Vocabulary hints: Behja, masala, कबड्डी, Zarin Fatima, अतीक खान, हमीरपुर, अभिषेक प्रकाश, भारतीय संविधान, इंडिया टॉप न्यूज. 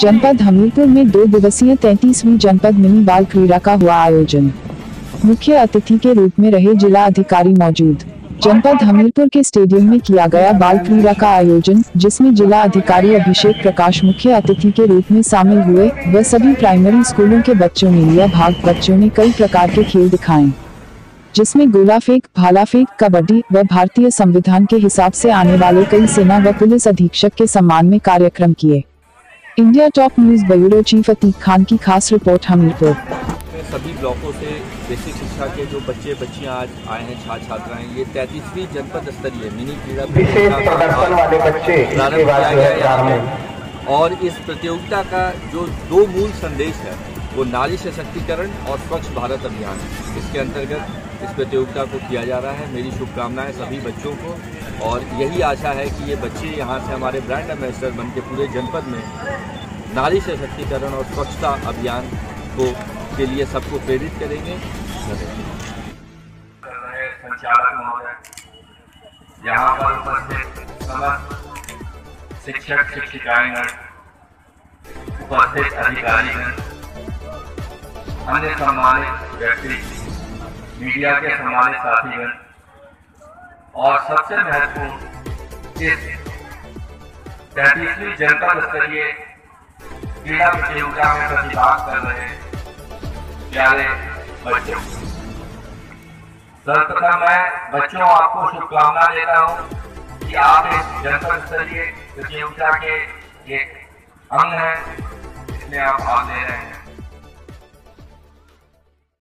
जनपद हमीरपुर में 2 दिवसीय 33वीं जनपद मिनी बाल क्रीड़ा का हुआ आयोजन। मुख्य अतिथि के रूप में रहे जिला अधिकारी मौजूद। जनपद हमीरपुर के स्टेडियम में किया गया बाल क्रीड़ा का आयोजन, जिसमें जिला अधिकारी अभिषेक प्रकाश मुख्य अतिथि के रूप में शामिल हुए व सभी प्राइमरी स्कूलों के बच्चों ने लिया भाग। बच्चों ने कई प्रकार के खेल दिखाए, जिसमें गोला फेंक, भाला फेंक, कबड्डी व भारतीय संविधान के हिसाब से आने वाले कई सेना व पुलिस अधीक्षक के सम्मान में कार्यक्रम किए। इंडिया टॉप न्यूज bureau chief अतीक खान की खास रिपोर्ट, हमीरपुर। सभी ब्लॉकों से बेसिक शिक्षा के जो बच्चे बच्चियां आज आए हैं, छात्र छात्राएं, ये 33वीं जनपद स्तरीय मिनी क्रीड़ा प्रतियोगिता और इस प्रतियोगिता का जो 2 मूल संदेश है वो नारी सशक्तिकरण और स्वच्छ भारत अभियान है। इसके अंतर्गत इस प्रतियोगिता को किया जा रहा है। मेरी शुभकामनाएं सभी बच्चों को और यही आशा है कि ये बच्चे यहाँ से हमारे ब्रांड एम्बेसडर बन के पूरे जनपद में नारी सशक्तिकरण और स्वच्छता अभियान को के लिए सबको प्रेरित करेंगे। यहाँ पर उपस्थित समस्त शिक्षक शिक्षिकाएं, उपस्थित अधिकारी, अन्य सम्मानित व्यक्ति, मीडिया के सम्मानित साथीगण और सबसे महत्वपूर्ण इस 33वीं जनपद स्तरीय क्रीड़ा प्रतियोगिता में प्रतिभाग कर रहे प्यारे बच्चों, सर्वप्रथम मैं बच्चों आपको शुभकामना देता हूं कि आप इस जनपद स्तरीय प्रतियोगिता के एक अंग हैं, इसमें आप भाग ले रहे हैं।